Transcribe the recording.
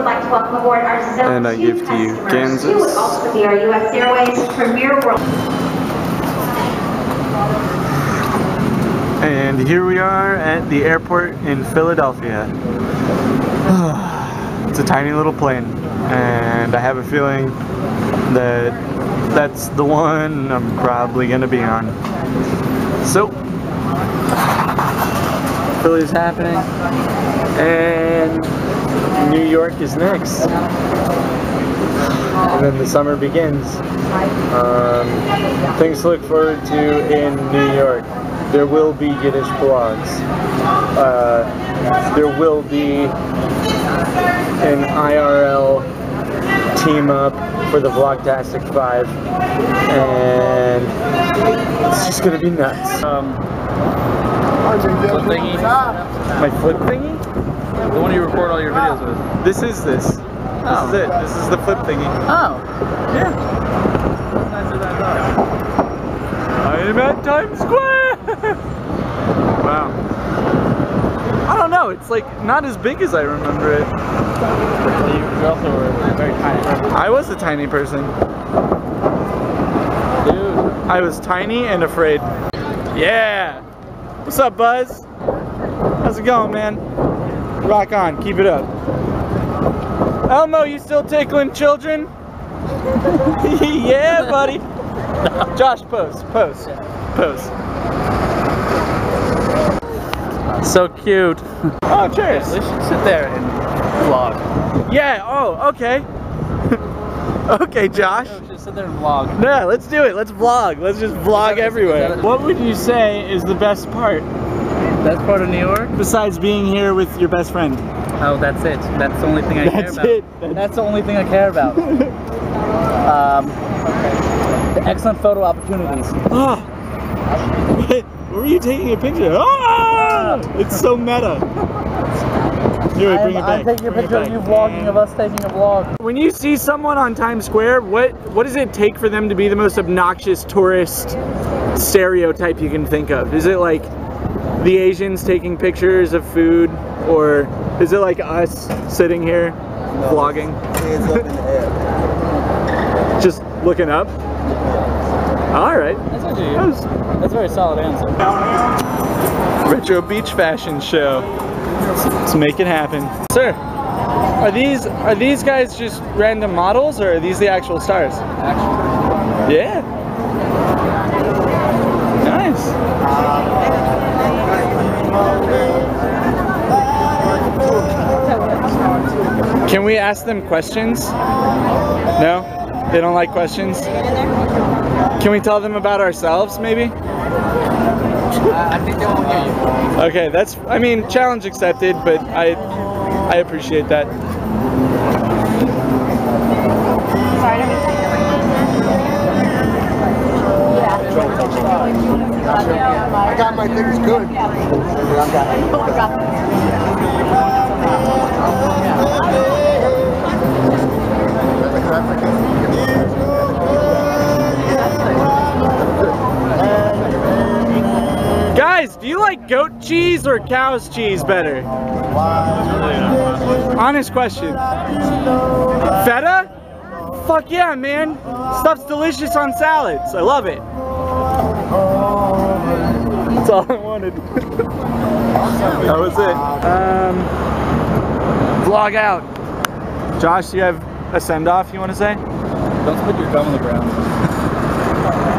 would like to welcome aboard our Zone 2 give to you Kansas. Who would also be our U.S. Airways Premier World. And here we are at the airport in Philadelphia. It's a tiny little plane, and I have a feeling that that's the one I'm probably going to be on. So, Philly's happening, and New York is next. And then the summer begins. Things to look forward to in New York. There will be Yiddish blogs. There will be an IRL team up for the VlogtasticFive, and it's just gonna be nuts. Flip thingy. My flip thingy? The one you record all your videos with. This. Oh. This is it. This is the flip thingy. Oh. Yeah. I am at Time Square. Wow. I don't know, it's like not as big as I remember it. You also were very tiny. I was a tiny person. Dude. I was tiny and afraid. Yeah! What's up, Buzz? How's it going, man? Rock on, keep it up. Elmo, you still tickling children? Yeah, buddy. Josh, pose. So cute. Oh, cheers. Yeah, we should sit there and vlog. Yeah, oh, okay. Okay, Josh. Yeah, we should sit there and vlog. No, let's do it. Let's vlog. Let's just vlog everywhere. What would you say is the best part? Best part of New York? Besides being here with your best friend. Oh, that's it. That's the only thing I care about. That's the only thing I care about. The excellent photo opportunities. Oh. Where are you taking a picture? Ah! It's so meta. Anyway, bring it back. I'm taking a picture of you vlogging, of us taking a vlog. When you see someone on Times Square, what does it take for them to be the most obnoxious tourist stereotype you can think of? Is it like the Asians taking pictures of food, or is it like us sitting here vlogging? Hands up in the air. Just looking up? Alright. That's a very solid answer. Retro beach fashion show. Let's make it happen. Sir, are these guys just random models, or are these the actual stars? Actual. Yeah. Nice. Can we ask them questions? No? They don't like questions? Can we tell them about ourselves, maybe? I think they won't hear you. Okay, that's, I mean, challenge accepted, but I appreciate that. I got my things good. Guys, do you like goat cheese or cow's cheese better? Honest question. Feta? Fuck yeah, man. Stuff's delicious on salads. I love it. That's all I wanted. That was it. Vlog out. Josh, do you have a send-off you want to say? Don't put your gum on the ground.